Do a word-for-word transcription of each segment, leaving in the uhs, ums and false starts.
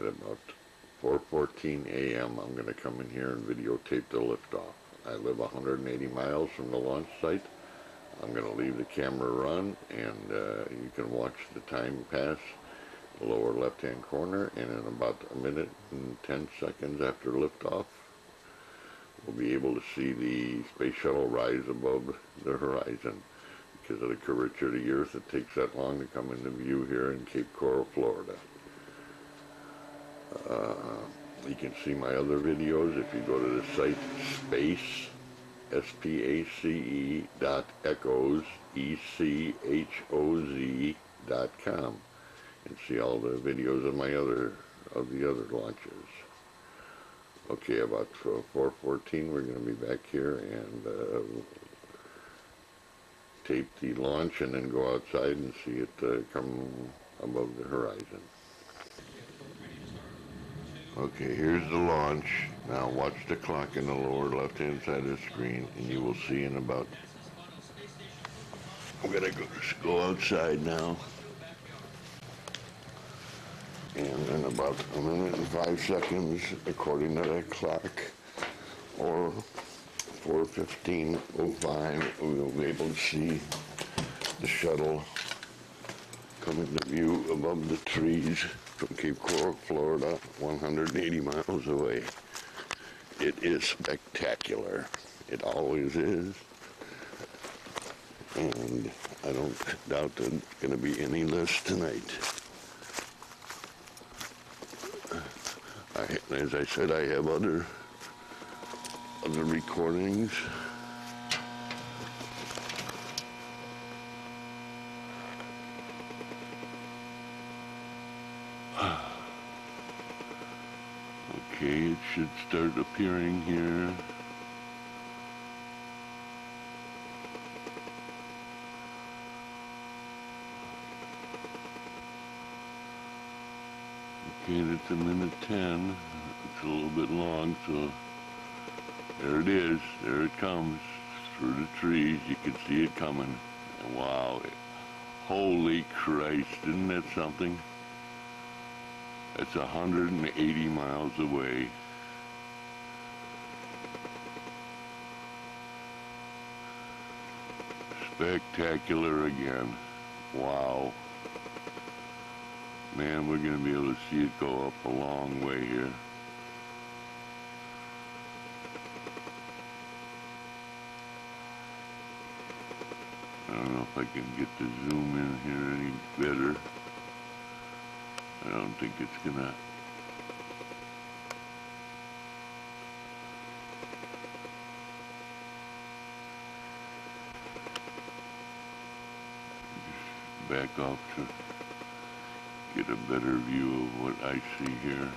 at about four fourteen a m I'm going to come in here and videotape the liftoff. I live one hundred eighty miles from the launch site. I'm going to leave the camera run, and uh, you can watch the time pass the lower left hand corner, and in about a minute and ten seconds after liftoff we'll be able to see the space shuttle rise above the horizon. Because of the curvature of the earth, it takes that long to come into view here in Cape Coral, Florida. Uh, you can see my other videos if you go to the site space S-P-A-C-E dot echoes E-C-H-O-Z dot com and see all the videos of my other of the other launches. Okay, about four fourteen we're going to be back here and uh, tape the launch and then go outside and see it uh, come above the horizon. Okay, here's the launch. Now watch the clock in the lower left hand side of the screen and you will see in about... I'm going to go, go outside now. And in about a minute and five seconds, according to that clock, or four fifteen oh five, we will be able to see the shuttle come into view above the trees from Cape Coral, Florida, one hundred eighty miles away. It is spectacular. It always is. And I don't doubt there's going to be any less tonight. I, as I said, I have other, other recordings. Okay, it should start appearing here. Okay, that's a minute ten. It's a little bit long, so there it is. There it comes through the trees. You can see it coming. Wow! Holy Christ! Isn't that something? It's one hundred eighty miles away. Spectacular again. Wow. Man, we're going to be able to see it go up a long way here. I don't know if I can get the zoom in here any better. I don't think it's gonna. Just back off to get a better view of what I see here.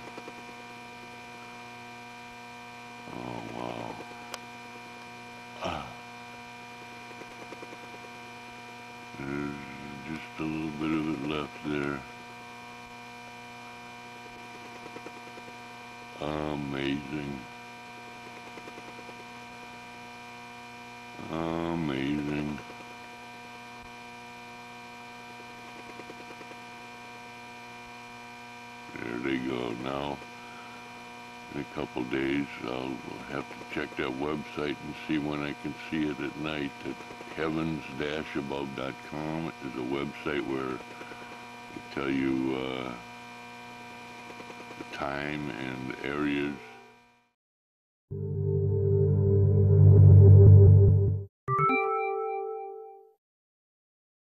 Oh wow. Ah. There's just a little bit of it left there. Amazing. Amazing. There they go. Now, in a couple days, I'll have to check that website and see when I can see it at night. heavens above dot com is a website where they tell you uh, time and areas.